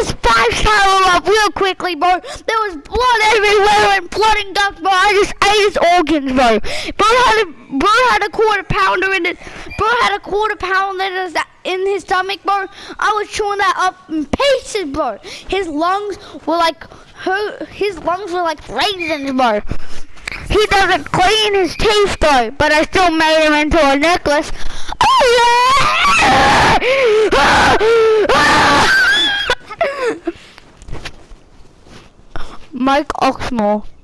this five-star up real quickly, bro. There was blood everywhere and blood and guts, bro. I just ate his organs, bro. Bro had a quarter pounder in it. Bro had a quarter pounder in his stomach, bro. I was chewing that up in pieces, bro. His lungs were like raisins, bro. He doesn't clean his teeth, bro, but I still made him into a necklace. Oh yeah! Mike Oxmoor.